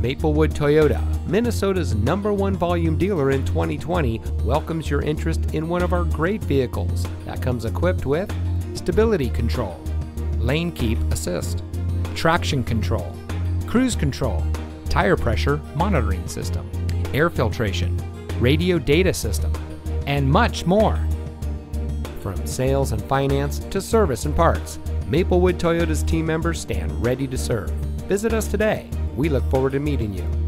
Maplewood Toyota, Minnesota's #1 volume dealer in 2020, welcomes your interest in one of our great vehicles that comes equipped with stability control, lane keep assist, traction control, cruise control, tire pressure monitoring system, air filtration, radio data system, and much more. From sales and finance to service and parts, Maplewood Toyota's team members stand ready to serve. Visit us today. We look forward to meeting you.